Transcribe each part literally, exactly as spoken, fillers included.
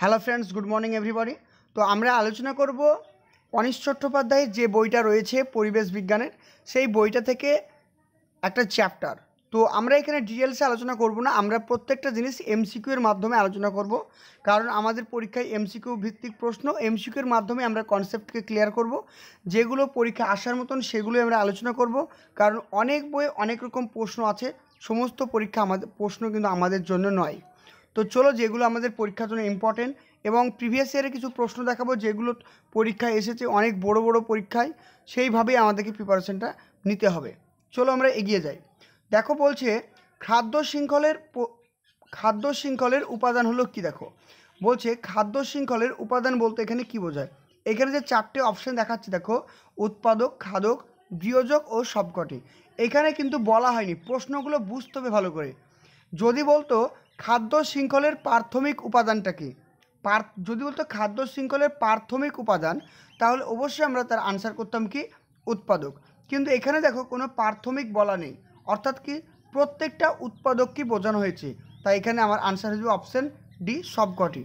Hello friends good morning everybody. तो आमरा आलोचना करब अनीश चट्टोपाध्याय जे बोईटा रयेछे परिवेश विज्ञानेर सेई बोईटा थेके एकटा चैप्टार। तो आमरा एखाने डिटेल्स आलोचना करब ना, आमरा प्रत्येकटा जिनिस एमसीक्यू एर माध्यमे आलोचना करब, कारण आमादेर परीक्षाय एमसीक्यू भित्तिक प्रश्न एमसीक्यू एर माध्यमे आमरा कन्सेप्टके क्लियर करब, जेगुलो परीक्षा आसार मतन सेगुलोई आमरा आलोचना करब, कारण अनेक बोई अनेक रकम प्रश्न आछे, समस्त परीक्षा आमादेर प्रश्न किन्तु आमादेर जन्य नय। तो चलो जेगुलो आमादेर परीक्षार जोन्नो इम्पोर्टेंट एवं प्रिभियास इयारे किछु प्रश्न देखाबो जेगुलो परीक्षा एसेछे अनेक बड़ो बड़ो परीक्षाय, सेइभाबेई आमादेरके प्रिपारेशनटा निते होबे। चलो आमरा एगिये जाई। देखो बोलछे खाद्य शृंखलेर खाद्य शृंखलेर उपादान हलो कि, देखो बोलछे खाद्य शृंखलेर उपादान बोलते एखाने कि बोझाय। एखाने जे चारटे अपशन देखाच्छि देखो उत्पादक, खादक, बियोजक और सबकटी। एखाने किन्तु बला हयनि, प्रश्नगुलो बुझते होबे भालो करे। जदि बोलतो खाद्य शृंखलेर प्राथमिक उपादानटा कि, जदि बोलतो खाद्य शृंखलेर प्राथमिक उपादान ताहले अवश्य आमरा तार आंसर करताम कि उत्पादक, किन्तु एखाने देखो कोनो प्राथमिक बला नेই, अर्थात कि प्रत्येकटा उत्पादक कि बोझानो हयेछे, ताই एखाने आमार आंसर हबे अपशन डि सबकটি।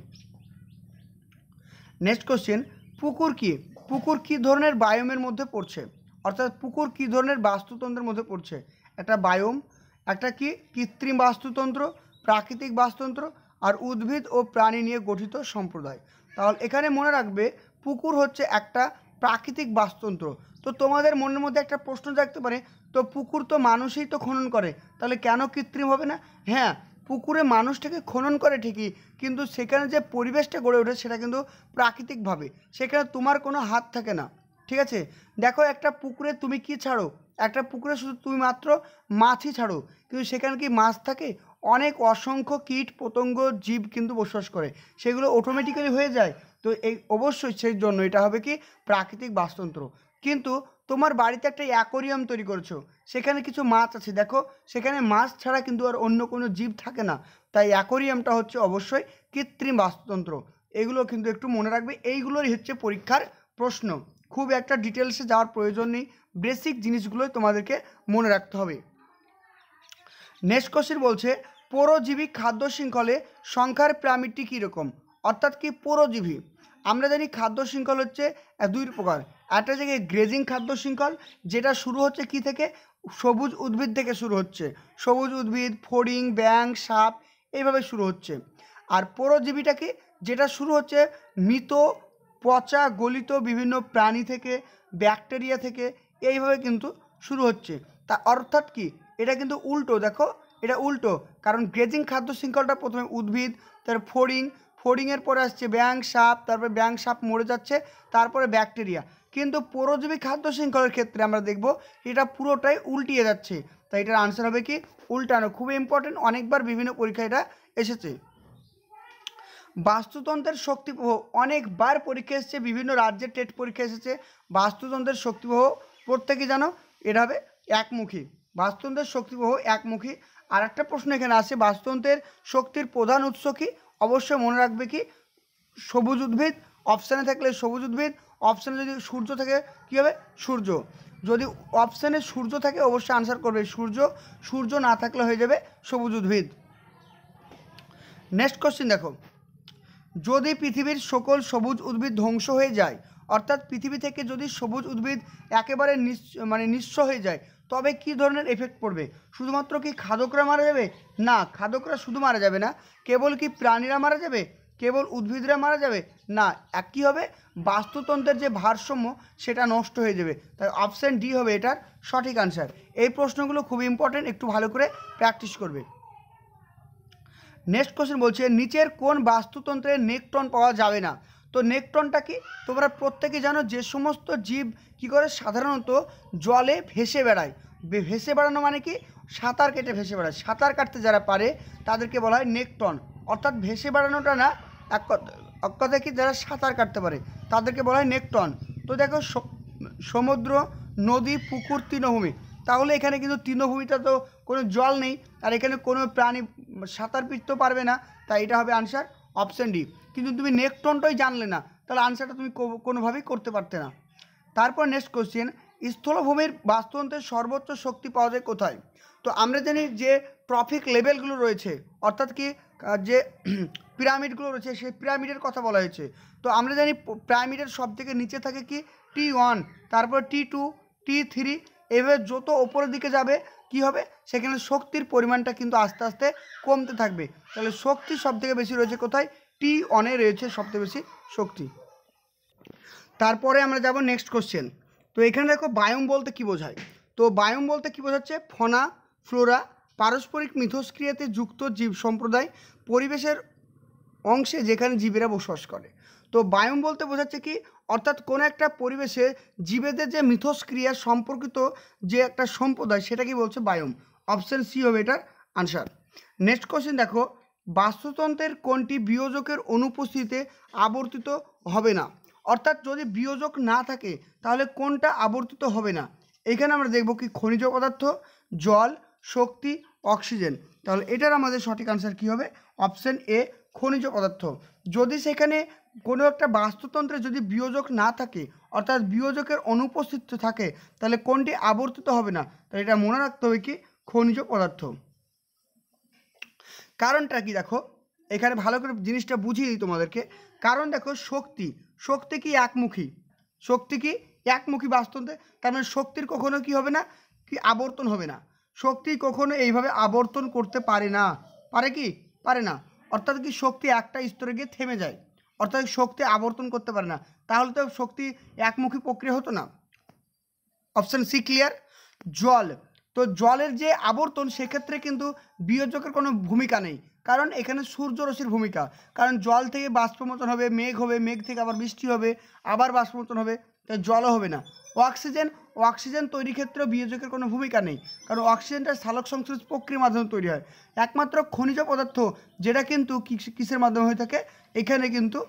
नेक्स्ट क्वेश्चन पुकुर कि, पुकुर कि धरनेर बायोमेर मध्ये पड़छे, अर्थात पुकुर कि धरनेर बास्तुतंत्रेर मध्ये पड़छे। एकटा बायोम, एकटा कि कृत्रिम बास्तुतंत्र, प्राकृतिक बास्तुतंत्र और उद्भिद और प्राणी निये गठित सम्प्रदाय। ताहले एखाने मने राखबे पुकुर हच्छे एकटा प्राकृतिक बास्तुतंत्र। तो तोमादेर मनेर मध्ये एकटा प्रश्न जागते पारे, तो पुकुर तो मानुषई तो खनन करे, ताहले केन कृत्रिम होबे ना? हाँ, पुकुरे मानुषटाके खनन करे ठिकई, किन्तु सेखाने जे परिवेशटा गड़े ओठे सेटा किन्तु प्राकृतिक भावे, सेखाने तोमार कोनो हाथ थाके ना। ठीक आछे, देखो एकटा पुकुरे तुमि कि छाड़ो, एकटा पुकुरे शुधु तुमि मात्र माछई छाड़ो, किन्तु सेखाने कि माछ थाके? अनेक असंख्य कीट पतंग जीव किन्तु बसबास करे, सेगुलो अटोमेटिकली हो जाए। तो अवश्य सेई जन्य एटा होबे कि प्राकृतिक बास्तुतंत्र। किन्तु तोमार बाड़ीते एकटा एक्वेरियम तैरि करछो, सेखाने किछु माछ आछे, देखो सेखाने माछ छाड़ा किन्तु आर अन्य कोनो जीव थाके ना, ताई एक्वेरियमटा हच्छे अवश्यई कृत्रिम बास्तुतंत्र। एगुलो किन्तु एकटु मने राखबे, एइगुलोई हच्छे परीक्षार प्रश्न, खूब एकटा डिटेल्से जाओयार प्रयोजन नेই, बेसिक जिनिसगुलोई तोमादेरके मने राखते होबे। नेक्स्ट क्वेश्चन बोलछे परजीवी खाद्य शृंखले संख्यार पिरामिडটি কি রকম, अर्थात कि परजीवी আমরা জানি খাদ্য শৃঙ্খল হচ্ছে দুই প্রকার। একটা হচ্ছে গ্রেজিং খাদ্য শৃঙ্খল, যেটা শুরু হচ্ছে কি থেকে? সবুজ উদ্ভিদ থেকে শুরু হচ্ছে, সবুজ উদ্ভিদ ফড়িং ব্যাঙ সাপ এইভাবে শুরু হচ্ছে। আর পরজীবীটা কি? যেটা শুরু হচ্ছে মৃত পচা গলিত বিভিন্ন প্রাণী থেকে, ব্যাকটেরিয়া থেকে, এইভাবে কিন্তু শুরু হচ্ছে। তা অর্থাৎ কি এটা কিন্তু উল্টো, দেখো এটা উল্টো, কারণ গ্রেজিং খাদ্য শৃঙ্খলটা প্রথমে উদ্ভিদ, তারপর ফড়িং, ফড়িংয়ের পরে আসছে ব্যাঙ সাপ, তারপরে ব্যাঙ সাপ মরে যাচ্ছে, তারপরে ব্যাকটেরিয়া। কিন্তু পরজীবী খাদ্য শৃঙ্খলের ক্ষেত্রে আমরা দেখব এটা পুরোটাই উল্টিয়ে যাচ্ছে, তাই এটার আনসার হবে কি উল্টানো। খুবই ইম্পর্টেন্ট, অনেকবার বিভিন্ন পরীক্ষায় এটা এসেছে। বাস্তুতন্ত্রের শক্তি প্রবাহ, অনেকবার পরীক্ষা এসেছে, বিভিন্ন রাজ্যের টেট পরীক্ষা এসেছে। বাস্তুতন্ত্রের শক্তি প্রবাহ প্রত্যেকে জানো এটা হবে একমুখী, বাস্তুতন্ত্রের শক্তি প্রবাহ একমুখী। আর একটা প্রশ্ন এখানে আসে বাস্তুতন্ত্রের শক্তির প্রধান উৎস কি? অবশ্যই মনে রাখবে কি সবুজ উদ্ভিদ, অপশানে থাকলে সবুজ উদ্ভিদ, অপশানে যদি সূর্য থাকে কী হবে? সূর্য। যদি অপশানে সূর্য থাকে অবশ্যই আনসার করবে সূর্য, সূর্য না থাকলে হয়ে যাবে সবুজ উদ্ভিদ। নেক্সট কোশ্চেন দেখো, যদি পৃথিবীর সকল সবুজ উদ্ভিদ ধ্বংস হয়ে যায়, অর্থাৎ পৃথিবী থেকে যদি সবুজ উদ্ভিদ একেবারে মানে নিঃস্ব হয়ে যায়, তবে কি ধরনের এফেক্ট পড়বে? শুধুমাত্র কি খাদকরা মারা যাবে? না, খাদকরা শুধু মারা যাবে না। কেবল কি প্রাণীরা মারা যাবে? কেবল উদ্ভিদরা মারা যাবে না। এক কী হবে? বাস্তুতন্ত্রের যে ভারসাম্য সেটা নষ্ট হয়ে যাবে। তাই অপশান ডি হবে এটার সঠিক আনসার। এই প্রশ্নগুলো খুবই ইম্পর্টেন্ট, একটু ভালো করে প্র্যাকটিস করবে। নেক্সট কোশ্চেন বলছে নিচের কোন বাস্তুতন্ত্রে নেকট্রন পাওয়া যাবে না? তো নেকট্রনটা কি তোমরা প্রত্যেকে জানো, যে সমস্ত জীব কি করে? সাধারণত জলে ভেসে বেড়ায়। ভেসে বেড়ানো মানে কি? সাঁতার কেটে ভেসে বেড়ায়। সাঁতার কাটতে যারা পারে তাদেরকে বলা হয় নেকট্রন, অর্থাৎ ভেসে বেড়ানোটা না, এক কথা কি যারা সাঁতার কাটতে পারে তাদেরকে বলা হয় নেকট্রন। তো দেখো সমুদ্র, নদী, পুকুর, তৃণভূমি, তাহলে এখানে কিন্তু তৃণভূমিটা তো কোনো জল নেই, আর এখানে কোনো প্রাণী সাঁতার পিটতে পারবে না, তাই এটা হবে আনসার অপশান ডি। কিন্তু তুমি নেকট্রনটাই জানলে না, তাহলে আনসারটা তুমি কোনোভাবেই করতে পারতে না। তারপর নেক্সট কোশ্চেন, স্থলভূমির বাস্তুতন্ত্রের সর্বোচ্চ শক্তি পাওয়া যায় কোথায়? তো আমরা জানি যে ট্রফিক লেভেলগুলো রয়েছে, অর্থাৎ কি যে पिरामिडगुलो रयेछे सेई पिरामिडेर कथा बला हयेछे। तो आमरा जानि पिरामिडेर सबथेके नीचे थाके कि टी वन तारपर टी टू टी थ्री एभाबे जत ओपरेर दिके जाबे कि होबे सेखाने शक्तिर परिमाणटा किन्तु आस्ते आस्ते कमते थाकबे। ताहले शक्ति सबथेके बेशि रयेछे कोथाय टी वन ए रयेछे सबथेके बेशि शक्ति। तारपरे आमरा जाबो नेक्स्ट क्वेश्चन। तो एखाने देखो बायोम बोलते कि बोझाय। तो बायोम बोलते कि बोझाচ্ছে फना फ्लोरा पारस्परिक मिथस्क्रियाते जुक्त जीव सम्प्रदाय परिवेशेर अंशे जेखाने जीवेरा बसबास करे। तो बायोम बोलते बोझाচ্ছে कि अर्थात कोनो एकटा परिवेशे जीवेदेर जे मिथस्क्रिया सम्पर्कित जे एकटा सम्प्रदाय सेटाके बोलছে बायोम। अपशन सी होबे एटार आंसर। नेक्स्ट क्वेश्चन देखो বাস্তুতন্ত্রের কোনটি বিয়োজকের অনুপস্থিতিতে আবর্তিত হবে না। अर्थात যদি বিয়োজক না থাকে তাহলে কোনটা আবর্তিত হবে না। এখানে আমরা দেখব কি খনিজ পদার্থ, জল, শক্তি, অক্সিজেন। তাহলে এটার আমাদের সঠিক आंसर কি হবে অপশন এ খনিজ পদার্থ। যদি সেখানে কোনো একটা বাস্তুতন্ত্রে যদি বিয়োজক না থাকে অর্থাৎ বিয়োজকের অনুপস্থিত থাকে তাহলে কোনটি আবর্তিত হবে না। তাহলে এটা মনে রাখতে হবে কি খনিজ পদার্থ। কারণটা কি দেখো এখানে ভালো করে জিনিসটা বুঝিয়ে দিই তোমাদেরকে। কারণ দেখো শক্তি শক্তি কি একমুখী শক্তি কি একমুখী বাস্তুতন্ত্রে তার মানে শক্তির কখনো কি হবে না কি আবর্তন হবে না। শক্তি কখনো এইভাবে আবর্তন করতে পারে না, পারে কি পারে না। অর্থাৎ কি শক্তি একটা স্তরে গিয়ে থেমে যায়, অর্থাৎ শক্তি আবর্তন করতে পারে না। তাহলে তো শক্তি একমুখী প্রক্রিয়া হতো না। Option C clear. জল, তো জলের যে আবর্তন সেক্ষেত্রে কিন্তু বিয়োজকের কোনো ভূমিকা নেই। কারণ এখানে সূর্যরশ্মির ভূমিকা। কারণ জল থেকে বাষ্পমোচন হবে, মেঘ হবে, মেঘ থেকে আবার বৃষ্টি হবে, আবার বাষ্পমোচন হবে, তাই জলও হবে না। অক্সিজেন অক্সিজেন তৈরির ক্ষেত্রেও বিয়োজকের কোনো ভূমিকা নেই। কারণ অক্সিজেনটা সালোক সংশ্লেষ প্রক্রিয়ার মাধ্যমে তৈরি হয়। একমাত্র খনিজ পদার্থ যেটা কিন্তু কিসের মাধ্যমে হয়ে থাকে এখানে কিন্তু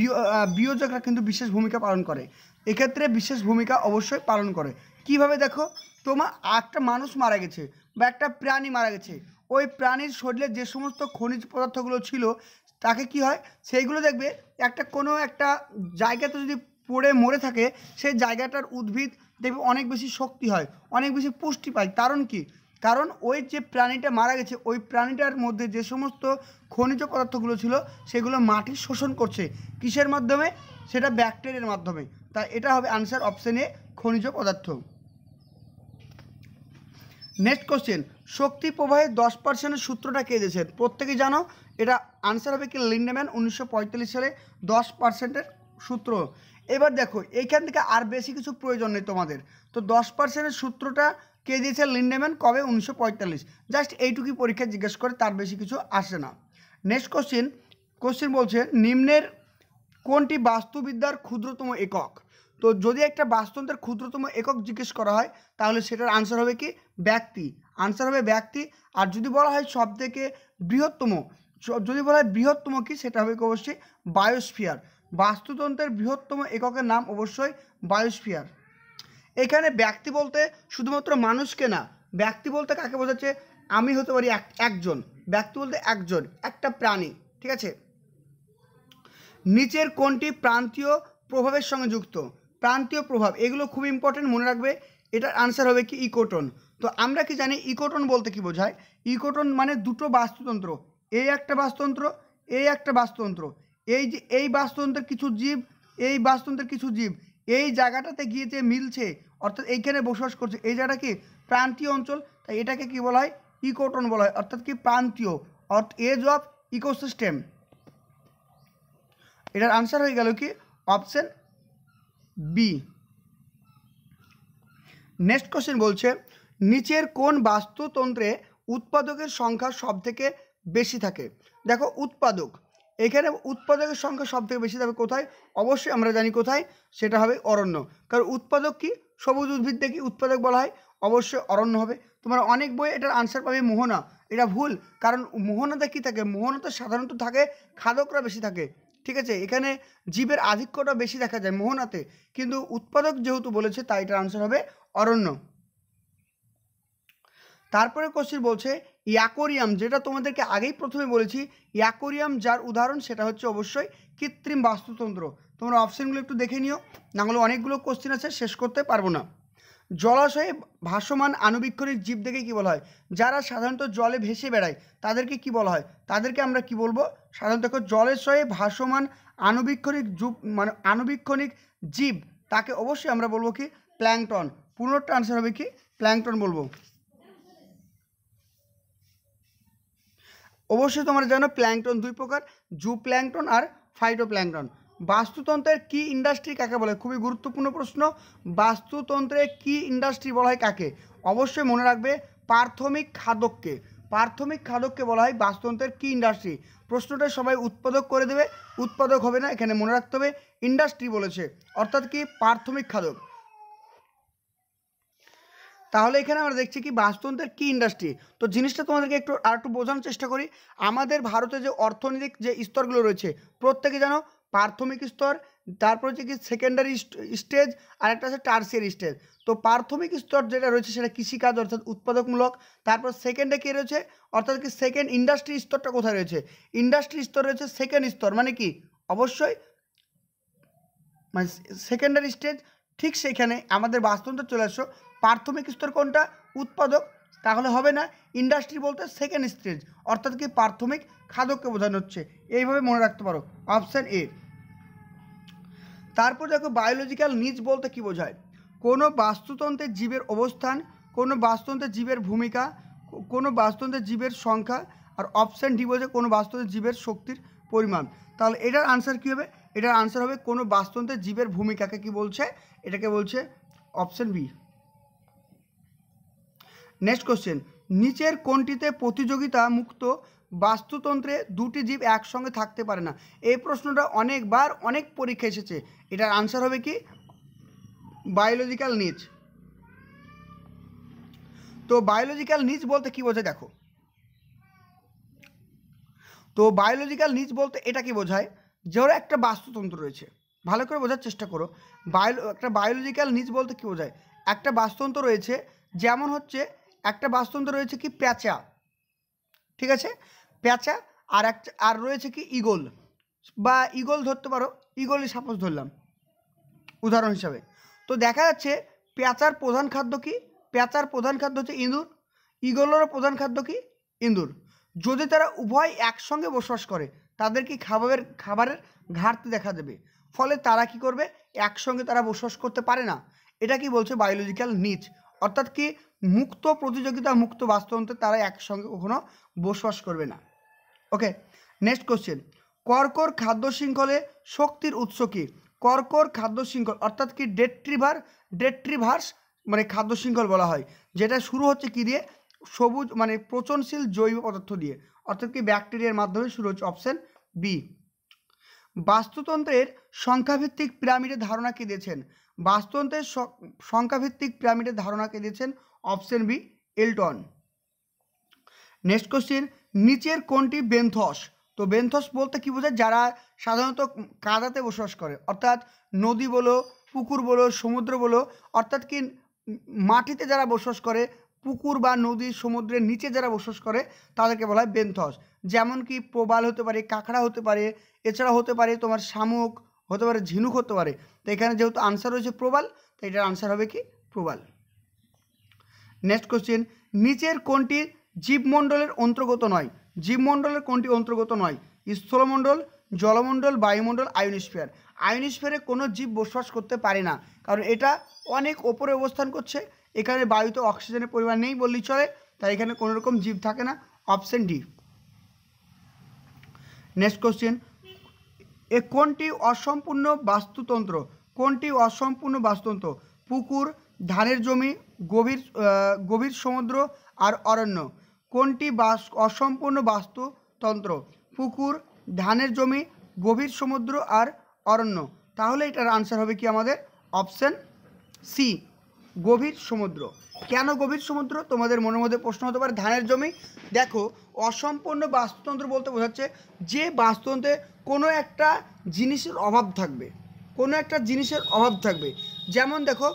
বিয়োজকরা কিন্তু বিশেষ ভূমিকা পালন করে। এক্ষেত্রে বিশেষ ভূমিকা অবশ্যই পালন করে। কিভাবে দেখো তোমার একটা মানুষ মারা গেছে বা একটা প্রাণী মারা গেছে, ওই প্রাণীর শরীরে যে সমস্ত খনিজ পদার্থগুলো ছিল তাকে কি হয় সেইগুলো দেখবে একটা কোনো একটা জায়গাতে যদি পড়ে মরে থাকে সেই জায়গাটার উদ্ভিদ দেখবে অনেক বেশি শক্তি হয়, অনেক বেশি পুষ্টি পায়। কারণ কি কারণ ওই যে প্রাণীটা মারা গেছে ওই প্রাণীটার মধ্যে যে সমস্ত খনিজ পদার্থগুলো ছিল সেগুলো মাটি শোষণ করছে। কিসের মাধ্যমে সেটা ব্যাকটেরিয়ার মাধ্যমে। তাই এটা হবে আনসার অপশন এ খনিজ পদার্থ। নেক্সট কোশ্চেন, শক্তি প্রবাহের দশ পার্সেন্টের সূত্রটা কে দিয়েছেন প্রত্যেকেই জানো। এটা আনসার হবে কি লিন্ডম্যান উনিশশো পঁয়তাল্লিশ সালে দশ পার্সেন্টের সূত্র। এবার দেখো এইখান থেকে আর বেশি কিছু প্রয়োজন নেই তোমাদের। তো দশ পার্সেন্টের সূত্রটা কে দিয়েছে লিন্ডম্যান কবে উনিশশো পঁয়তাল্লিশ। জাস্ট এইটুকুই পরীক্ষা জিজ্ঞেস করে, তার বেশি কিছু আসে না। নেক্সট কোশ্চেন কোশ্চেন বলছে নিম্নের কোনটি বাস্তুবিদ্যার ক্ষুদ্রতম একক। তো যদি একটা বাস্তুতন্ত্রের ক্ষুদ্রতম একক জিজ্ঞেস করা হয় তাহলে সেটার আনসার হবে কি ব্যক্তি, আনসার হবে ব্যক্তি। আর যদি বলা হয় সবথেকে বৃহত্তম যদি বলা হয় বৃহত্তম কি সেটা হবে অবশ্যই বায়োস্ফিয়ার। বাস্তুতন্ত্রের বৃহত্তম এককের নাম অবশ্যই বায়োস্ফিয়ার। এখানে ব্যক্তি বলতে শুধুমাত্র মানুষকে না, ব্যক্তি বলতে কাকে বোঝাচ্ছে আমি হতে পারি একজন, ব্যক্তি বলতে একজন একটা প্রাণী, ঠিক আছে। নিচের কোনটি প্রান্তীয় প্রভাবের সঙ্গে যুক্ত। প্রান্তীয় প্রভাব এগুলো খুব ইম্পর্টেন্ট মনে রাখবে। এটার আনসার হবে কি ইকোটন। তো আমরা কি জানি ইকোটন বলতে কি বোঝায়। ইকোটন মানে দুটো বাস্তুতন্ত্র, এই একটা বাস্তুতন্ত্র এই একটা বাস্তুতন্ত্র, এই যে এই বাস্তুতন্ত্রের কিছু জীব এই বাস্তুতন্ত্রের কিছু জীব এই জায়গাটাতে গিয়ে যে মিলছে অর্থাৎ এইখানে বসবাস করছে এই জায়গাটা কি প্রান্তীয় অঞ্চল। তাই এটাকে কি বলা হয় ইকোটন বলা হয়, অর্থাৎ কি প্রান্তীয় অর্থ এজ অফ ইকোসিস্টেম। এটার আনসার হয়ে গেল কি অপশন বি। নেক্সট কোশ্চেন বলছে নিচের কোন বাস্তুতন্ত্রে উৎপাদকের সংখ্যা সবথেকে বেশি থাকে। দেখো উৎপাদক এখানে উৎপাদকের সংখ্যা সবথেকে বেশি থাকে কোথায় অবশ্যই আমরা জানি কোথায় সেটা হবে অরণ্য। কারণ উৎপাদক কি সবুজ উদ্ভিদ থেকে উৎপাদক বলা হয়, অবশ্যই অরণ্য হবে। তোমরা অনেক বই এটার আনসার পাবে মোহনা। এটা ভুল, কারণ মোহনাতে কী থাকে মোহনাতে সাধারণত থাকে খাদকরা বেশি থাকে, ঠিক আছে। এখানে জীবের আধিক্যটা বেশি দেখা যায় মোহনাতে, কিন্তু উৎপাদক যেহেতু বলেছে তাই এটার আনসার হবে অরণ্য। তারপরে কোশ্চেন বলছে অ্যাকোয়ারিয়াম, যেটা তোমাদেরকে আগেই প্রথমে বলেছি অ্যাকোয়ারিয়াম যার উদাহরণ সেটা হচ্ছে অবশ্যই কৃত্রিম বাস্তুতন্ত্র। তোমরা অপশানগুলো একটু দেখে নিও, না হলে অনেকগুলো কোশ্চেন আছে শেষ করতে পারবো না। जलाशये भासमान आनुबीक्षणिक जीव देखे कि बला है जरा साधारण जले भेसे बेड़ाय तादेरके कि बला है तादेरके आमरा कि बोलबो साधारण जलाशये भासमान आनुबीक्षणिक जीव मान आनुबीक्षणिक जीव ताके अवश्य आमरा बोलबो कि प्लैंकटन। पुनोटा आंसर होबे कि प्लैंकटन बोलबो। अवश्य तोमरा जानो प्लैंकटन दुई प्रकार जू प्लैंकटन और फाइटो प्लैंकटन। वास्तुतंत्रेर की इंडस्ट्री काके बोले खूबी गुरुत्वपूर्ण प्रश्न। वास्तुतंत्रे की इंडस्ट्री बला हय काके अवश्य मने राखबे प्राथमिक खादक के। प्राथमिक खादक के बला हय वास्तुतंत्रेर की इंडस्ट्री। प्रश्नटा सबाई उत्पादक करे देबे उत्पादक होबे ना एखाने मने राखते होबे इंडस्ट्री बोलेछे अर्थात कि प्राथमिक खादक। ताहले एखाने आमरा देखछि कि वास्तुतंत्रेर की इंडस्ट्री तो जिनिसटा तोमादेरके एकटु आरेकटु बोझानोर चेष्टा करी। आमादेर भारते जे अर्थनैतिक जे स्तरगुलो रयेछे प्रत्येके जानो प्राथमिक स्तर तारपर जे सेकेंडारि स्टेज और एक आछे टार्शियारि स्टेज। तो प्राथमिक स्तर जेटा रयेछे सेटा कृषिकाज अर्थात उत्पादकमूलक तारपर सेकेंडे कि रयेछे अर्थात कि सेकेंड इंडस्ट्री स्तरटा कोथाय रयेछे इंडस्ट्री स्तर रयेछे सेकेंड स्तर माने कि अवश्यई माने सेकेंडारि स्टेज। ठीक सेखाने आमादेर वास्तुतंत्र चले आसो प्राथमिक स्तर कोनटा उत्पादक ताहले होबे ना इंडस्ट्री बोलते सेकेंड स्टेज अर्थात कि प्राथमिक खादकके बोझानो हच्छे एइभाबे मने राखते पारो अपशन ए। तारपर देखो बायोलॉजिकल नीड बोलते कि बोझाय कोनो वास्तुतंत्रे जीवेर अवस्थान कोनो वास्तुतंत्रे जीवेर भूमिका कोनो वास्तुतंत्रे जीवेर संख्या और अपशन डी बोझाय कोनो वास्तुतंत्रे जीवेर शक्तिर परिमाण। ताहले एटार आंसर कि होबे एटार आंसर होबे कोनो वास्तुतंत्रे जीवेर भूमिकाके कि बोलछे एटाके बोलछे अपशन बी। नेक्स्ट क्वेश्चन नीचेर कोनटीते प्रतियोगिता मुक्त वास्तुतंत्रे दुटी जीव एक संगे थाकते पारे ना। ए प्रश्नटा अनेक बार अनेक परीक्षा एसेछे एटार आंसर होबे कि बायोलॉजिकल नीच। तो बायोलॉजिकल नीच बोलते कि बोझाय देखो तो बायोलॉजिकल नीच बोलते एटा कि बोझाय जोर एक वास्तुतंत्र रयेछे भालो करे बोझार चेष्टा करो। बायो एक बायोलॉजिकल नीच बोलते कि बोझाय एक वास्तुतंत्र रयेछे जेमन हच्छे एक वास्तुतंत्र रही है कि पैचा ठीक है पैचा और एक और रही है कि इगल बा इगल धरते पारो इगल सपोज धरलाम उदाहरण हिसाब से। तो देखा जाच्छे पैचार प्रधान खाद्य कि पैचार प्रधान खाद्य हच्छे इंदूर इगलेरो प्रधान खाद्य कि इंदूर। यदि तारा उभय एक संगे बसबास करे तादेरके खाबारेर खाबारेर घाटति देखा देबे फले तारा कि करबे एक संगे तारा बसबास करते पारे ना। एटा कि बोलछे बायोलॉजिकल नीच अर्थात कि मुक्त प्रतियोगिता मुक्त वास्तुतंत्रे तारा एक संगे कखनो बसबास करबे ना। ओके नेक्स्ट क्वेश्चन कर्कर खाद्य शृंखले शक्तिर उत्स कि। कर्कर खाद्य शृंखल अर्थात कि डेट्रिभार डेट्रिभार्स माने खाद्य शृंखल बला हय जेटा शुरू होच्छे कि दिए सबुज माने पचनशील जैव पदार्थ दिए अर्थात कि बैक्टेरियार माध्यमे शुरू होच्छे अपशन बी। वास्तुतंत्रेर संख्याभित्तिक पिरामिडे धारणा कि दिएछेन। वास्तुतंत्रे संख्याभित्तिक पिरामिडे धारणा के दिएछेन option B Elton. Next question नीचेर कोनटी बेंथस। तो बेंथस बोलते कि बोझाय जारा साधारणत कादाते बसबास करे अर्थात नदी बोलो पुकुर बोलो समुद्र बोलो अर्थात कि माटिते जारा बसबास करे पुकुर बा नदी समुद्रेर नीचे जारा बसबास करे तादेरके बला हय बेंथस। जेमन कि प्रबाल होते पारे काकड़ा होते पारे एछाड़ा होते पारे तोमार शामुक होते पारे झिनुक होते पारे। तो एखाने जेहेतु आंसर रयेछे प्रबाल तो एटार आंसर होबे कि प्रबाल। नेक्स्ट क्वेश्चन नीचेर कोनटी जीवमंडलेर अंतर्गत नय। जीवमंडलेर कोनटी अंतर्गत नय স্থলমণ্ডল जलमंडल वायुमंडल आयनस्फियार। आयनस्फियारे कोनो जीव बसबास करते पारे ना कारण एटा अनेक ओपरे अवस्थान करछे एखाने वायुते अक्सिजेनेर परिमाण नेই বললেই চলে তাই এখানে কোনো রকম জীব থাকে না অপশন ডি। नेक्स्ट क्वेश्चन ए कोनटी असम्पूर्ण वास्तुतंत्र। कोनटी असम्पूर्ण वास्तुतंत्र पुकुर धानेर जमी गभीर गभीर समुद्र और अरण्य। कोनटी असम्पूर्ण वास्तुतंत्र पुकुर धानेर जमी गभीर समुद्र और अरण्य। ताहले एटार आंसर होबे कि आमादेर अपशन सी गभीर समुद्र। কেন গভীর সমুদ্র তোমাদের মনের মধ্যে প্রশ্ন হতে পারে ধানের জমি। দেখো অসম্পূর্ণ বাস্তুতন্ত্র বলতে বোঝাচ্ছে যে বাস্তুতন্ত্রে কোনো একটা জিনিসের অভাব থাকবে কোনো একটা জিনিসের অভাব থাকবে। যেমন দেখো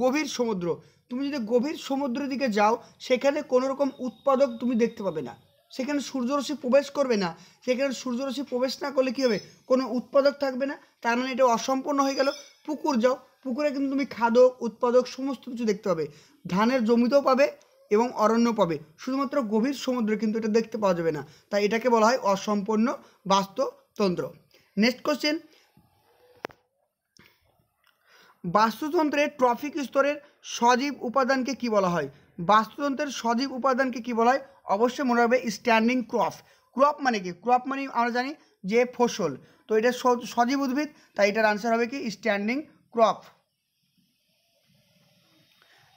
গভীর সমুদ্র তুমি যদি গভীর সমুদ্রের দিকে যাও সেখানে কোনো রকম উৎপাদক তুমি দেখতে পাবে না সেখানে সূর্যরশ্মি প্রবেশ করবে না সেখানে সূর্যরশ্মি প্রবেশ না করলে কী হবে কোনো উৎপাদক থাকবে না তার মানে এটা অসম্পূর্ণ হয়ে গেল। পুকুর যাও পুকুরে কিন্তু তুমি খাদক উৎপাদক সমস্ত কিছু দেখতে পাবে ধানের জমিতেও পাবে এবং অরণ্য পাবে শুধুমাত্র গভীর সমুদ্রে কিন্তু এটা দেখতে পাওয়া যাবে না তাই এটাকে বলা হয় অসম্পূর্ণ বাস্তুতন্ত্র। নেক্সট কোশ্চেন বাস্তুতন্ত্রে ট্রফিক স্তরের সজীব উপাদানকে কি বলা হয় বাস্তুতন্ত্রের সজীব উপাদানকে কি বলা হয় অবশ্যই মনে রাখবে স্ট্যান্ডিং ক্রপ ক্রপ মানে কি ক্রপ মানে আমরা জানি যে ফসল তো এটা সজীব উদ্ভিদ তাই এটার আনসার হবে কি স্ট্যান্ডিং ক্রপ।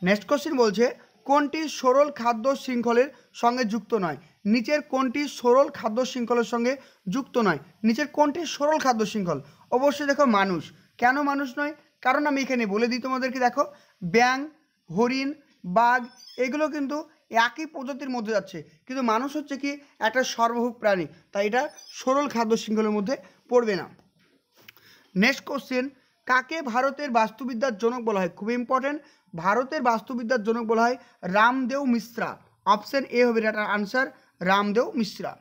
নেক্সট কোশ্চেন বলছে কোনটি সরল খাদ্য শৃঙ্খলের সঙ্গে যুক্ত নয় নিচের কোনটি সরল খাদ্য শৃঙ্খলের সঙ্গে যুক্ত নয় নিচের কোনটি সরল খাদ্য শৃঙ্খল অবশ্যই দেখো মানুষ কেন মানুষ নয় কারণ আমি এখানে বলে দিই তোমাদেরকে দেখো ব্যাঙ হরিণ বাঘ এগুলো কিন্তু একই প্রজাতির মধ্যে যাচ্ছে কিন্তু মানুষ হচ্ছে কি একটা সর্বভুক প্রাণী তাই এটা সরল খাদ্য শৃঙ্খলের মধ্যে পড়বে না। নেক্সট কোশ্চেন কাকে ভারতের বাস্তুবিদ্যার জনক বলা হয় খুব ইম্পর্টেন্ট ভারতের বাস্তুবিদ্যার জনক বলা হয় রামদেব মিশ্রা অপশন এ হবে এটার answer Ramdev Mishra.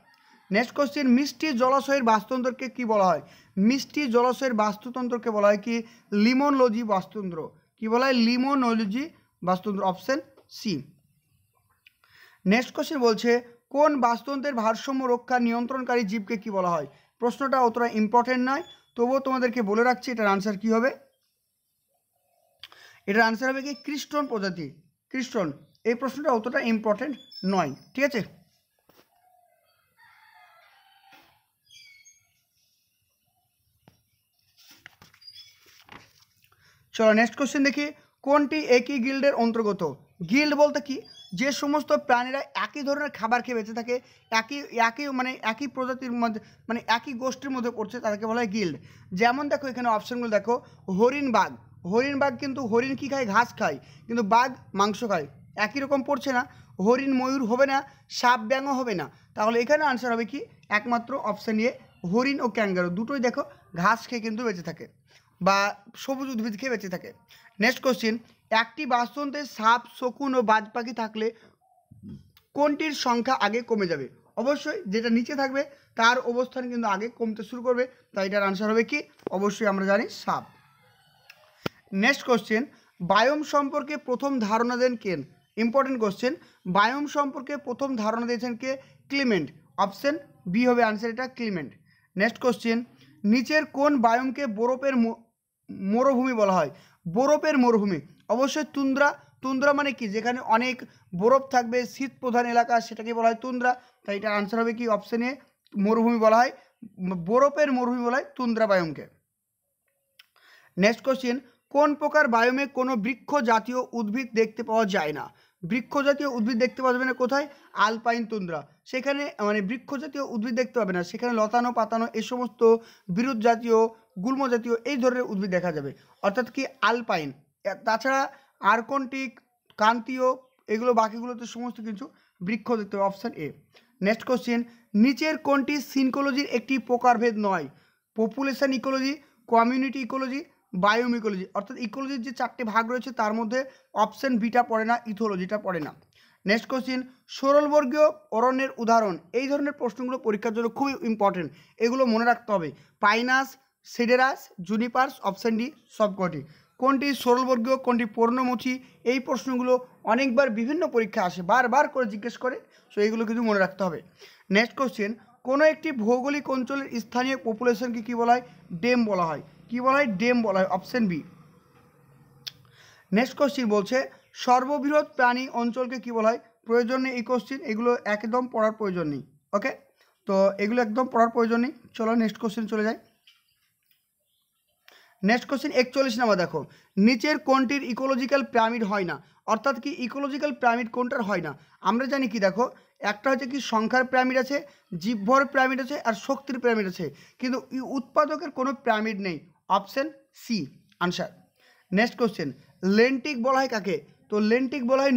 Next question মিষ্টি জলাশয়ের বাস্তুতন্ত্রকে কি বলা হয় মিষ্টি জলাশয়ের বাস্তুতন্ত্রকে বলা হয় কি লিমোনোলজি বাস্তুতন্ত্র কি বলা হয় লিমোনোলজি বাস্তুতন্ত্র অপশন সি। নেক্সট কোশ্চেন বলছে কোন বাস্তুতন্ত্রের ভারসাম্য রক্ষা নিয়ন্ত্রণকারী জীবকে কি বলা হয় প্রশ্নটা অতটা ইম্পর্টেন্ট নয় তবুও তোমাদেরকে বলে রাখছি এটার আনসার কি হবে এটার আনসার হবে কি ক্রিস্টন প্রজাতি ক্রিস্টন এই প্রশ্নটা অতটা ইম্পর্টেন্ট নয় ঠিক আছে। চলো নেক্সট কোশ্চেন দেখি কোনটি একই গিল্ডের অন্তর্গত গিল্ড বলতে কি যে সমস্ত প্রাণীরা একই ধরনের খাবার খেয়ে বেঁচে থাকে একই একই মানে একই প্রজাতির মধ্যে মানে একই গোষ্ঠীর মধ্যে পড়ছে তাদেরকে বলা হয় গিল্ড যেমন দেখো এখানে অপশানগুলো দেখো হরিণ বাঘ হরিণ বাঘ কিন্তু হরিণ কী খায় ঘাস খায় কিন্তু বাঘ মাংস খায় একই রকম পড়ছে না হরিণ ময়ূর হবে না সাপ ব্যাঙও হবে না তাহলে এখানে আনসার হবে কি একমাত্র অপশান এ হরিণ ও ক্যাঙ্গারু দুটোই দেখো ঘাস খেয়ে কিন্তু বেঁচে থাকে বা সবুজ উদ্ভিদ খেয়ে বেঁচে থাকে। নেক্সট কোশ্চেন একটি বাস্তুতন্ত্রে সাপ শকুন ও বাজ পাখি থাকলে কোনটির সংখ্যা আগে কমে যাবে অবশ্যই যেটা নিচে থাকবে তার অবস্থান কিন্তু আগে কমতে শুরু করবে তাই এটার আনসার হবে কি অবশ্যই আমরা জানি সাপ। নেক্সট কোশ্চেন বায়োম সম্পর্কে প্রথম ধারণা দেন কেন ইম্পর্টেন্ট কোশ্চেন বায়োম সম্পর্কে প্রথম ধারণা দিয়েছেন কে ক্লিমেন্ট অপশন বি হবে আনসার এটা ক্লিমেন্ট। নেক্সট কোশ্চেন নিচের কোন বায়োমকে বরফের মরুভূমি বলা হয় বরফের মরুভূমি অবশ্যই তুন্দ্রা তুন্দ্রা মানে কি যেখানে অনেক বরফ থাকবে শীত প্রধান এলাকা সেটাকে বলা হয় তুন্দ্রা তাই এটার আনসার হবে কি অপশানে মরুভূমি বলা হয় বরফের মরুভূমি বলা হয় তুন্দ্রা বায়োমকে। নেক্সট কোশ্চেন কোন প্রকার বায়োমে কোনো বৃক্ষ জাতীয় উদ্ভিদ দেখতে পাওয়া যায় না বৃক্ষ জাতীয় উদ্ভিদ দেখতে পাওয়া যাবে না কোথায় আলপাইন তুন্দ্রা সেখানে মানে বৃক্ষ জাতীয় উদ্ভিদ দেখতে পাবে না সেখানে লতানো পাতানো এই সমস্ত বিরুৎ জাতীয় গুল্ম জাতীয় এই ধরনের উদ্ভিদ দেখা যাবে অর্থাৎ কি আলপাইন তাছাড়া আর্কন্টিক ক্রান্তীয় এগুলো বাকিগুলোতে সমস্ত কিছু বৃক্ষ দেখতে হবে অপশান এ। নেক্সট কোশ্চেন নিচের কোনটি সিনকোলজির একটি প্রকারভেদ নয় population ecology community ecology biome ecology অর্থাৎ ইকোলজির যে চারটে ভাগ রয়েছে তার মধ্যে অপশান বিটা পড়ে না ইথোলজিটা পড়ে না। নেক্সট কোশ্চেন সরলবর্গীয় অরণ্যের উদাহরণ এই ধরনের প্রশ্নগুলো পরীক্ষার জন্য খুবই ইম্পর্টেন্ট এগুলো মনে রাখতে হবে Pinus Cedrus Juniperus option D সবকটি কোনটি সরলবর্গীয় কোনটি পর্ণমোচী এই প্রশ্নগুলো অনেকবার বিভিন্ন পরীক্ষা আসে বারবার করে জিজ্ঞেস করে সো এইগুলো কিন্তু মনে রাখতে হবে। নেক্সট কোশ্চেন কোনো একটি ভৌগোলিক অঞ্চলের স্থানীয় পপুলেশনকে কী বলা হয় ডেম বলা হয় কী বলা হয় ডেম বলা হয় অপশান বি। নেক্সট কোশ্চেন বলছে সর্ববৃহৎ প্রাণী অঞ্চলকে কী বলা হয় প্রয়োজন নেই এই কোশ্চেন এগুলো একদম পড়ার প্রয়োজন নেই ওকে তো এগুলো একদম পড়ার প্রয়োজন নেই চলো নেক্সট কোশ্চেন চলে যাই। নেক্সট কোশ্চেন একচল্লিশ নাম্বার দেখো নিচের কোনটির ইকোলজিক্যাল পিরামিড হয় না অর্থাৎ কি ইকোলজিক্যাল পিরামিড কোনটার হয় না আমরা জানি কি দেখো একটা হচ্ছে কি সংখ্যার পিরামিড আছে জীবভর পিরামিড আছে আর শক্তির পিরামিড আছে কিন্তু উৎপাদকের কোনো পিরামিড নেই option C answer. Next question lentic বলা হয় কাকে তো লেন্টিক বলা হয়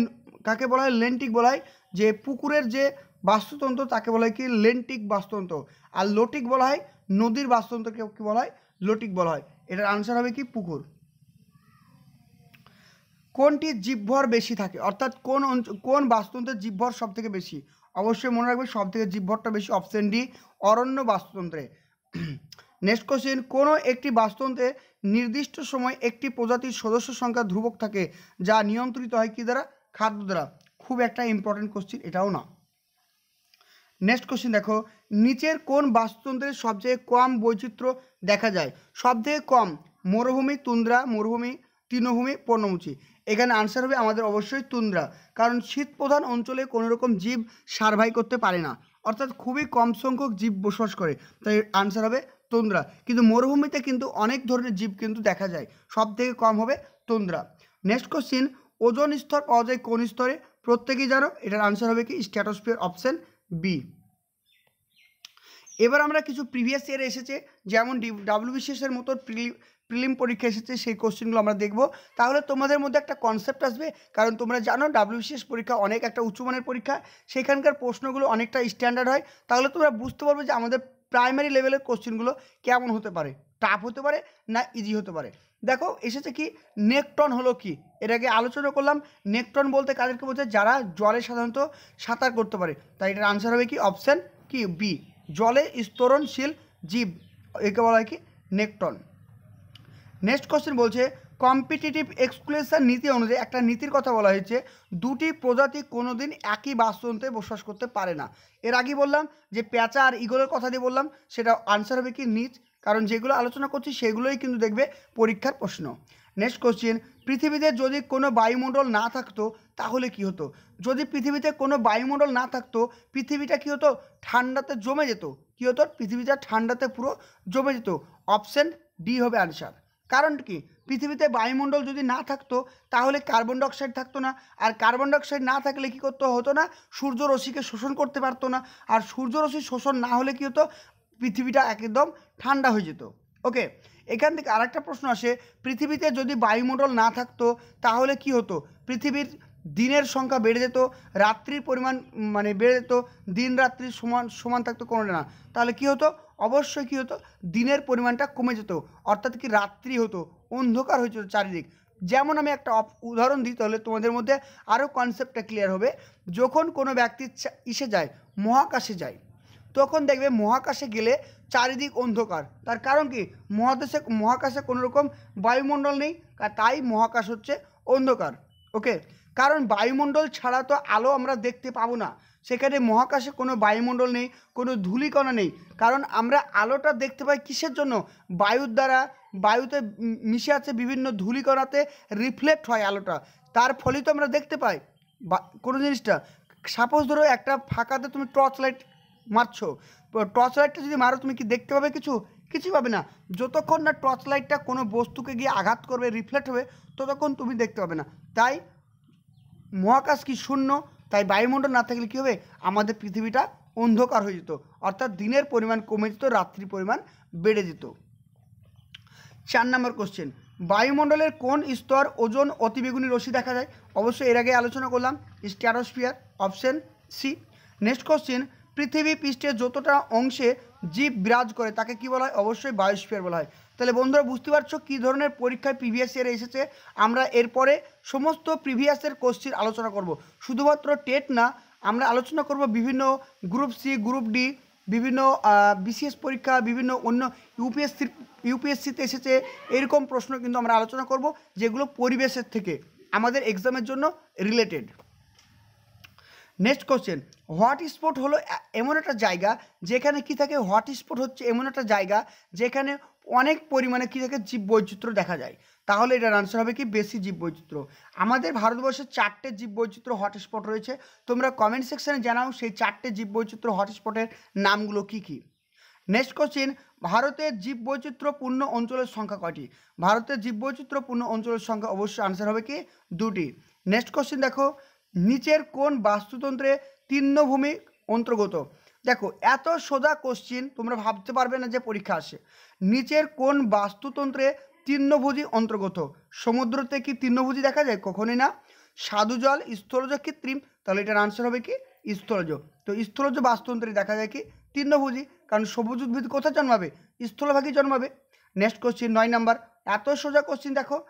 কাকে বলা হয় লেন্টিক বলা হয় যে পুকুরের যে বাস্তুতন্ত্র তাকে বলা হয় কি লেন্টিক বাস্তুতন্ত্র আর লোটিক বলা হয় নদীর বাস্তুতন্ত্রকে কী বলা হয় লোটিক বলা হয় এটার আনসার হবে কি পুকুর। কোনটি জীবভর বেশি থাকে অর্থাৎ কোন কোন বাস্তুতন্ত্রের জীবভর সব থেকে বেশি অবশ্যই মনে রাখবে সব থেকে জীবভরটা বেশি অপশান ডি অরণ্য বাস্তুতন্ত্রে। नेक्स्ट क्वेश्चन कोनो एकटी বাস্তুতন্ত্রে निर्दिष्ट समय एक प्रजातिर सदस्य संख्या ध्रुवक थाके जा नियंत्रित हय कि द्वारा खाद्य द्वारा खूब एकटा इम्पोर्टेंट क्वेश्चन एटाओ ना। नेक्स्ट क्वेश्चन देखो नीचेर कोन বাস্তুতন্ত্রে सबचेये कम वैचित्र्य देखा जाए सबचेये कम मरुभूमि तुंद्रा मरुभूमि तृणभूमि पर्णमोची एखाने आंसर हबे आमादेर अवश्यई तुंद्रा कारण शीत प्रधान अंचले कोनो रकम जीव सार्भाइव करते पारे ना अर्थात खूबई कम संख्यक जीव बसबास करे ताई आंसर हबे तुंद्रा किन्तु मरुभूमिते किन्तु अनेक धरनेर जीव किन्तु देखा जाए सबथेके कम हबे तुंद्रा। नेक्स्ट क्वेश्चन ओजोन स्तर पाओया जाए कोन स्तरे प्रत्येकेई जानो एटार आंसर हबे कि स्ट्र्याटोस्फियार अपशन बी। एबार आमरा किछु प्रिवियास ईयर एसेছে जेमन डब्ल्यूबीसीएस এর মতো প্রিলিম পরীক্ষা এসেছে সেই কোশ্চেনগুলো আমরা দেখব তাহলে তোমাদের মধ্যে একটা কনসেপ্ট আসবে কারণ তোমরা জানো ডব্লিউবিসিএস পরীক্ষা অনেক একটা উচ্চমানের পরীক্ষা সেখানকার প্রশ্নগুলো অনেকটা স্ট্যান্ডার্ড হয় তাহলে তোমরা বুঝতে পারবে যে আমাদের প্রাইমারি লেভেলের কোশ্চেনগুলো কেমন হতে পারে টাফ হতে পারে না ইজি হতে পারে। দেখো এসেছে কি নেকটন হলো কি এর আগে আলোচনা করলাম নেকটন বলতে কাদেরকে বোঝায় যারা জলে সাধারণত সাঁতার করতে পারে তাই এটার আনসার হবে কি অপশন কি বি জলে স্তরণশীল জীব একে বলা হয় কি নেকটন। नेक्स्ट क्वेश्चन बोलছে কম্পিটিটিভ এক্সক্লুশন নীতি অনুযায়ী একটা নীতির কথা বলা হয়েছে দুটি প্রজাতি কোনোদিন একই বাস্তুতন্ত্রে বসবাস করতে পারে না এর আগে বললাম যে পেঁচা আর ঈগলের কথা দিয়ে বললাম সেটা আনসার হবে কি নিচ কারণ যেগুলো আলোচনা করছি সেগুলোই কিন্তু দেখবে পরীক্ষার প্রশ্ন। নেক্সট কোশ্চেন পৃথিবীতে যদি কোনো বায়ুমণ্ডল না থাকতো তাহলে কি হতো যদি পৃথিবীতে কোনো বায়ুমণ্ডল না থাকতো পৃথিবীটা কি হতো ঠান্ডাতে জমে যেত কি হতো পৃথিবীটা ঠান্ডাতে পুরো জমে যেত অপশন ডি হবে আনসার कारण कि पृथिवीते वायुमंडल जो ना थकतो कार्बन डाइऑक्साइड थकतो ना और कार्बन डाइऑक्साइड ना थकले कि करते हतो ना सूर्य रश्मि के शोषण करते पारतो ना और सूर्य रश्मि शोषण ना होले कि हतो पृथिवीटा एकदम ठंडा हो जेतो। ओके एखान थेके आरेकटा प्रश्न आसे पृथिवीते यदि वायुमंडल ना थकतो ताहले कि हतो पृथिवीर दिनेर संख्या बेड़े जेत रात्रिर परिमाण माने बेड़े जेत दिन रात्रि समान समान थकतो कोनोटा ना ताहले कि हतो अवश्य कि हतो दिनेर परिमाणटा कमे जेत अर्थात कि रात्रि हतो अंधकार हो जेत चारिदिक जेमन आमि एकटा उदाहरण दिई ताहले तोमादेर मध्ये आरो कन्सेप्टटा क्लियर होबे जखन कोनो ब्यक्ति इसे जाय महाकाशे जाय तखन देखबे महाकाशे गेले चारिदिक अंधकार तार कारण कि महादेशे महाकाशे कोनो रकम वायुमंडल नेई ताई महाकाश हच्छे अंधकार। ओके कारण वायुमंडल छाड़ा तो आलो आमरा देखते पाबो ना सेखाने महाकाशे कोनो वायुमंडल नहीं कोनो धूलिकणा नहीं कारण आमरा आलोटा देखते पाई किसेर जन्य वायुर द्वारा वायुते मिशे आछे विभिन्न धूलिकणाते रिफ्लेक्ट हय आलोटा तार फले तो आमरा देखते पाई कोनो जिनिसटा सपोज धरो एकटा फाकाते तुमि टर्च लाइट मारछो टर्च लाइटटा जदि मारो तुमि कि देखते पाबे किछु किछु पाबे ना जतक्षण ना टर्च लाइटटा कोनो बस्तुके गिये आघात करबे रिफ्लेक्ट होबे ततक्षण तुमि देखते पाबे ना ताई महाकाश की शून्य ताई वायुमंडल ना थाकले कि होबे आमादेर पृथिवीटा अंधकार हो जेत अर्थात दिनेर परिमाण कमे जेत रात्रिर परिमाण बेड़े जेत। चार नम्बर क्वेश्चन वायुमंडलेर कोन स्तर ओजोन अतिबेगुनी रश्मि देखा जाए अवश्य एर आगे आलोचना करलाम stratosphere option C. Next question पृथिवी पृष्ठे जोतोटा अंशे जीव बिराज करे ताके कि बला हय अवश्य बायोस्फियार बला हय। তাহলে বন্ধুরা বুঝতে পারছো কি ধরনের পরীক্ষায় প্রিভিয়াস ইয়ারে এসেছে আমরা এরপরে সমস্ত প্রিভিয়াসের কোশ্চেন আলোচনা করব শুধুমাত্র টেট না আমরা আলোচনা করব বিভিন্ন গ্রুপ সি গ্রুপ ডি বিভিন্ন বিসিএস পরীক্ষা বিভিন্ন অন্য ইউপিএসসি ইউপিএসসিতে এসেছে এরকম প্রশ্ন কিন্তু আমরা আলোচনা করব যেগুলো পরিবেশের থেকে আমাদের এক্সামের জন্য রিলেটেড। नेक्स्ट क्वेश्चन हटस्पट हलो एमन एक जैगा जेखने कि थे हटस्पट हे एम एक जैगा जेखने अनेक परिमाणे कि थे जीव वैचित्र्य देखा जाए ताहले एटार आंसर है कि बेसि जीव वैचित्र्य आमादेर भारतवर्षे चारटे जीव वैचित्र्य हटस्पट रही है तोमरा कमेंट सेक्शने जानाओ सेई चारटे जीव वैचित्र्य हटस्पटेर नामगुलो कि कि। नेक्स्ट क्वेश्चन भारतेर जीव वैचित्र्यपूर्ण अंचलेर संख्या कयटी भारतेर जीव वैचित्र्यपूर्ण अंचलेर संख्या अवश्य आंसर होबे कि दुटी। नेक्स्ट क्वेश्चन देखो नीचेर कोन वास्तुतंत्रे तृणभूमि अंतर्गत देखो एत सोजा कोश्चिन तोमरा भाबते पारबे ना जे परीक्षा आसे नीचेर कोन वास्तुतंत्रे तृणभूमि अंतर्गत समुद्रते कि तृणभूमि देखा जाए कखनोई ना साधुजल स्थलज कृत्रिम ताहले एटार आंसर होबे कि स्थलज तो स्थलज वास्तुतंत्रे देखा जाए कि तृणभूमि कारण सबुज उद्भिद कोथाय जन्माबे स्थलभागे जन्माबे। नेक्स्ट कोश्चिन नय नम्बर एत सोजा कोश्चिन देखो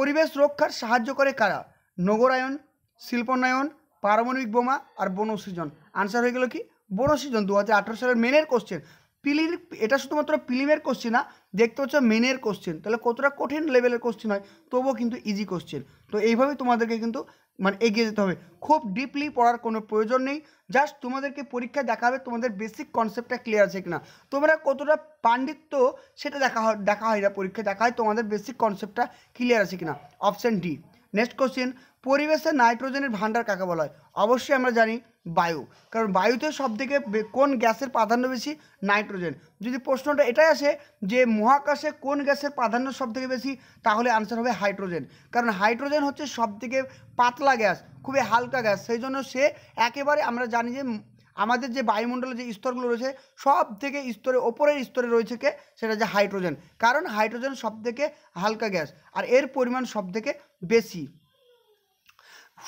परिवेश रक्षार साहाय्य करे कारा नगरायन शिल्पोन्नयन पारमाणविक बोमा और बनसृजन आंसर हो गल कि बनसृजन दो हज़ार अठारो साल मेनर कोश्चन प्रिलिम एटा शुधुमात्र प्रिलिमेर कोश्चेन ना देखते पाচ্ছ मेनेर कोश्चेन ताहले कतटा कठिन लेवलेर कोश्चेन हय तबुओ किन्तु इजी कोश्चेन। तो এইভাবে তোমাদেরকে কিন্তু মানে এগিয়ে যেতে হবে, খুব ডিপলি পড়ার কোনো প্রয়োজন নেই। জাস্ট তোমাদেরকে পরীক্ষা দেখা হবে তোমাদের বেসিক কনসেপ্টটা ক্লিয়ার আছে কিনা, তোমরা কতটা পাণ্ডিত্য সেটা দেখা দেখা হয় না, পরীক্ষা দেখা হয় তোমাদের বেসিক কনসেপ্টটা ক্লিয়ার আছে কিনা। Option D. नेक्स्ट क्वेश्चन, परिवेशे नाइट्रोजेनेर भाण्डार काके बला हय? अवश्य आमरा जानी वायु, कारण वायुते सबथेके कोन ग्यासेर प्राधान्य बेशी? नाइट्रोजेन। यदि प्रश्नटा एटाई आसे जे महाकाशे कोन ग्यासेर प्राधान्य सबथेके बेशी, ताहले आंसर होबे हाइड्रोजेन, कारण हाइड्रोजेन हच्छे सबथेके पातला ग्यास, खूबई हालका ग्यास, सेई जोन्नो से एकेबारे आमरा जानी जे आमादेर जे वायुमंडले जे स्तरगुलो रयेछे सबथेके स्तरे ओपरेर स्तरे रयेछे के सेटा जे हाइड्रोजेन, कारण हाइड्रोजेन सबथेके हालका ग्यास आर एर परिमाण सबथेके बेशी।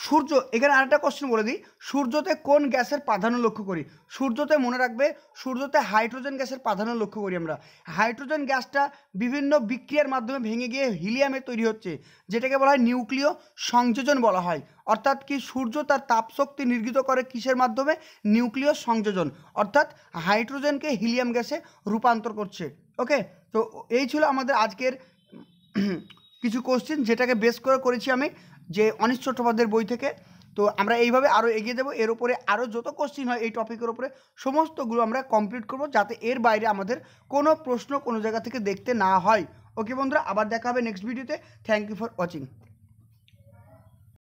सूर्य एखाने आरेकटा क्वेश्चन बोले दी, सूर्यते कोन ग्यासेर प्राधान्य लक्ष्य करी? सूर्यते मने राखबे सूर्यते हाइड्रोजेन ग्यासेर प्राधान्य लक्ष्य करी आमरा। हाइड्रोजेन ग्यासटा विभिन्न बिक्रियार माध्यमे भेंगे गिये हिलियामे तैरि हच्छे, जेटाके बला हय निउक्लिय संयोजन बला हय। अर्थात कि सूर्य तार तापशक्ति निर्गत करे किसेर माध्यमे? निउक्लिय संयोजन, अर्थात हाइड्रोजेन के हिलियम ग्यासे रूपान्तर करछे। ओके, तो एई छिलो आमादेर आजकेर किछु क्वेश्चन जेटाके बेस करे करेछि आमि जे अनिश चट्टोपाध्याय बोई थेके। तो आमरा एइभावे आरो एगिए जाब, एर उपरे आरो जोतो क्वेश्चन हय एई टपिकेर उपरे समस्तगुलो आमरा कमप्लीट करब, जाते एर बाइरे आमादेर कोनो प्रश्न कोनो जायगा थेके देखते ना हय। ओके बंधुरा, आबार देखा हबे नेक्स्ट भिडियोते। Thank you for watching.